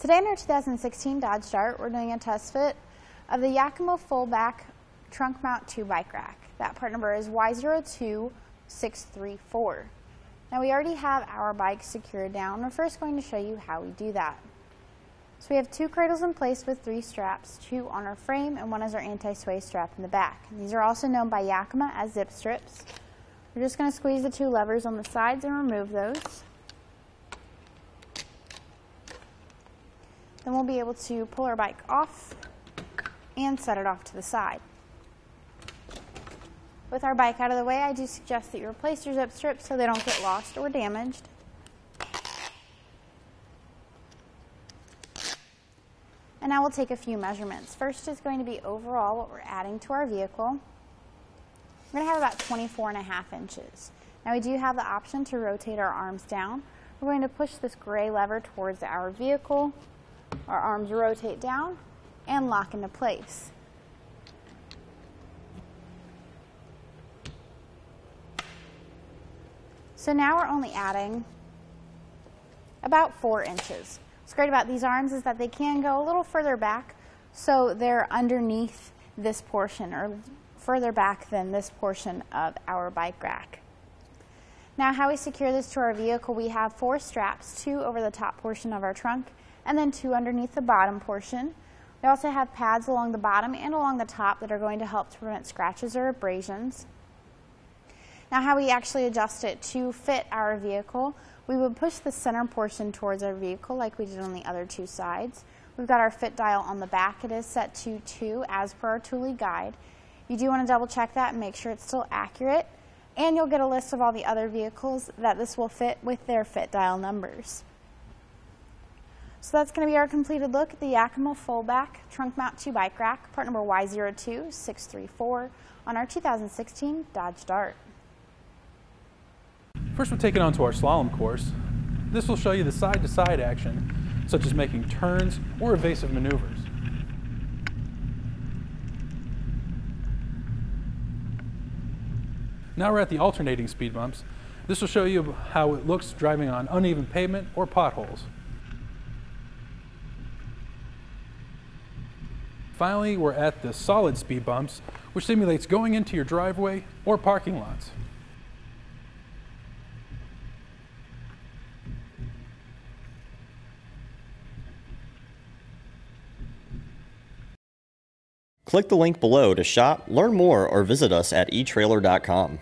Today in our 2016 Dodge Dart, we're doing a test fit of the Yakima Fullback Trunk Mount 2 bike rack. That part number is Y02634. Now we already have our bike secured down. We're first going to show you how we do that. So we have two cradles in place with three straps, two on our frame and one is our anti-sway strap in the back. And these are also known by Yakima as Zip Strips. We're just going to squeeze the two levers on the sides and remove those. Then we'll be able to pull our bike off and set it off to the side. With our bike out of the way, I do suggest that you replace your zip strips so they don't get lost or damaged. And now we'll take a few measurements. First is going to be overall what we're adding to our vehicle. We're going to have about 24.5 inches. Now we do have the option to rotate our arms down. We're going to push this gray lever towards our vehicle. Our arms rotate down and lock into place. So now we're only adding about 4 inches. What's great about these arms is that they can go a little further back, so they're underneath this portion or further back than this portion of our bike rack. Now how we secure this to our vehicle, we have four straps, two over the top portion of our trunk and then two underneath the bottom portion. We also have pads along the bottom and along the top that are going to help to prevent scratches or abrasions. Now how we actually adjust it to fit our vehicle, we would push the center portion towards our vehicle like we did on the other two sides. We've got our fit dial on the back. It is set to 2 as per our Thule guide. You do want to double check that and make sure it's still accurate, and you'll get a list of all the other vehicles that this will fit with their fit dial numbers. So that's going to be our completed look at the Yakima Fullback Trunk Mount 2 bike rack, part number Y02634 on our 2016 Dodge Dart. First we'll take it onto our slalom course. This will show you the side-to-side action, such as making turns or evasive maneuvers. Now we're at the alternating speed bumps. This will show you how it looks driving on uneven pavement or potholes. Finally, we're at the solid speed bumps, which simulates going into your driveway or parking lots. Click the link below to shop, learn more, or visit us at eTrailer.com.